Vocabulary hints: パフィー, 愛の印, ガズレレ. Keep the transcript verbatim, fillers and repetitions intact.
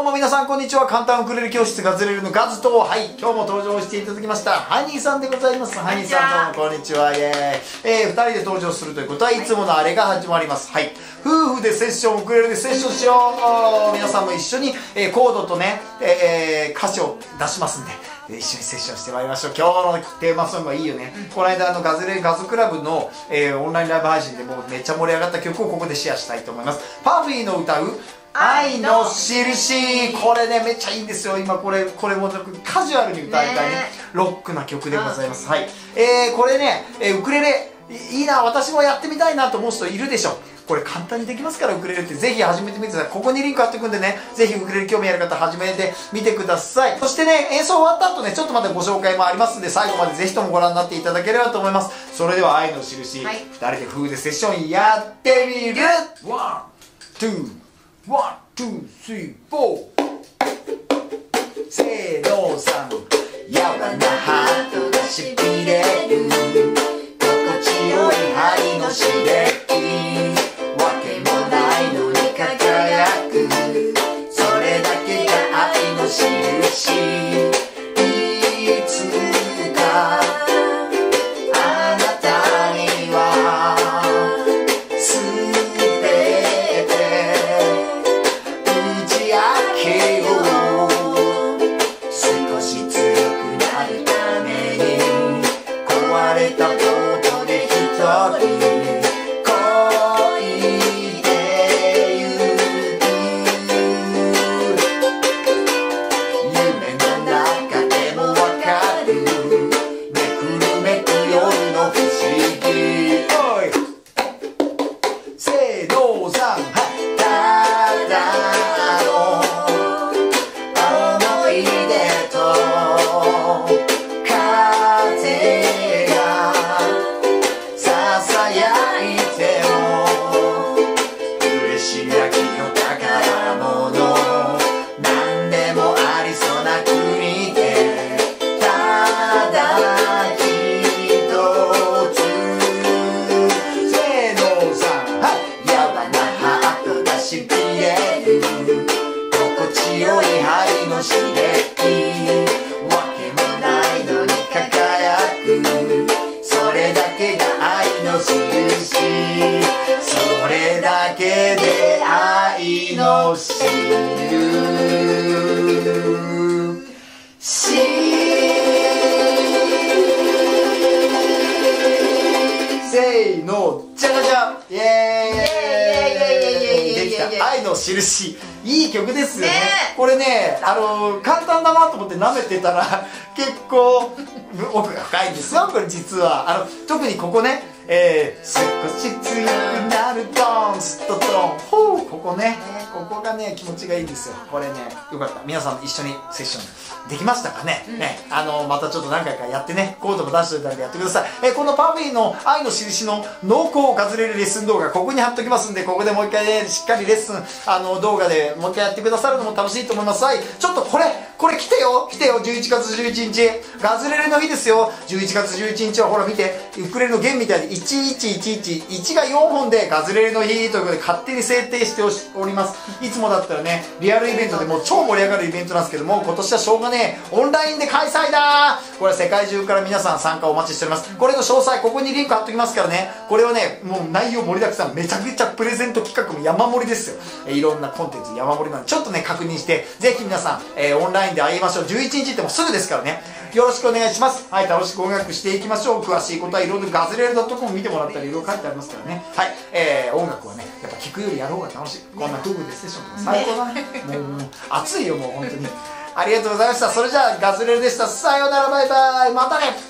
どうも皆さんこんにちは。簡単ウクレレ教室ガズレレのガズと、はい、今日も登場していただきましたハニーさんでございます。ハニーさんどうもこんにちは。イエーイ、えー、ふたりで登場するということはいつものあれが始まります。はい、夫婦でセッション、ウクレレでセッションしよう。皆さんも一緒に、えー、コードとね、えー、歌詞を出しますんで一緒にセッションしてまいりましょう。今日のテーマソングはいいよね。うん、この間あのガズレガズクラブの、えー、オンラインライブ配信でもうめっちゃ盛り上がった曲をここでシェアしたいと思います。パフィーの歌う愛の印、これねめっちゃいいんですよ。今これこれもカジュアルに歌いたいね、ロックな曲でございます。はい、えー、これね、えー、ウクレレいいな、私もやってみたいなと思う人いるでしょ。これ簡単にできますから、ウクレレってぜひ始めてみてください。ここにリンク貼っておくんでね、ぜひウクレレ興味ある方始めてみてください。そしてね、演奏終わった後ね、ちょっとまたご紹介もありますんで、最後までぜひともご覧になっていただければと思います。それでは愛の印、はい、ふたりで夫婦でセッションやってみる。ワンツーワン、ツー、スリー、フォー。せーの、さん。柔らかハートがしびれる。心地よい愛の刺激。わけもないのに輝く。それだけが愛の印。いつかあなたには。愛の印、いい曲ですよね。ねこれね、あのー、簡単だなと思って舐めてたら結構奥が深いんですよ。これ実はあの特にここね、えー、少し強くなるドンスッとドン、ほうここね、ここがね気持ちがいいんですよ。これねよかった、皆さん一緒にセッションできましたかね。うん、ね、あのー、またちょっと何回かやってね、コードも出しておいたんでやってください。えー、このパフィーの愛の印の濃厚ガズレレレッスン動画ここに貼っときますんで、ここでもう一回ねしっかりレッスンあの動画でもう一回やってくださるのも楽しいと思います。はい、ちょっとこれこれ来てよ来てよ、じゅういちがつじゅういちにちガズレレの日ですよ。じゅういちがつじゅういちにちはほら見て、ウクレレの弦みたいにいちいちいちいちいちがよんほんでガズレレの日ということで勝手に制定しております。いつもだったらねリアルイベントでもう超盛り上がるイベントなんですけども、今年はしょうがねえオンラインで開催だー。これは世界中から皆さん参加お待ちしております。これの詳細ここにリンク貼っときますからね。これはねもう内容盛りだくさん、めちゃくちゃプレゼント企画も山盛りですよ。えいろんなコンテンツ山盛りなんでちょっとね確認してぜひ皆さん、えー、オンラインで会いましょう。じゅういちにちってもうすぐですからね、よろしくお願いします。はい、楽しく音楽していきましょう。詳しいことはいろいろガズレレ ドットコム 見てもらったりいろいろ書いてありますからね。はい、えー、音楽はねやっぱ聴くよりやる方が楽しい。こんな夫婦でセッションとか最高だね。もう暑いよもう本当に。ありがとうございました。それじゃあガズレレでした。さようなら、バイバイ、またね。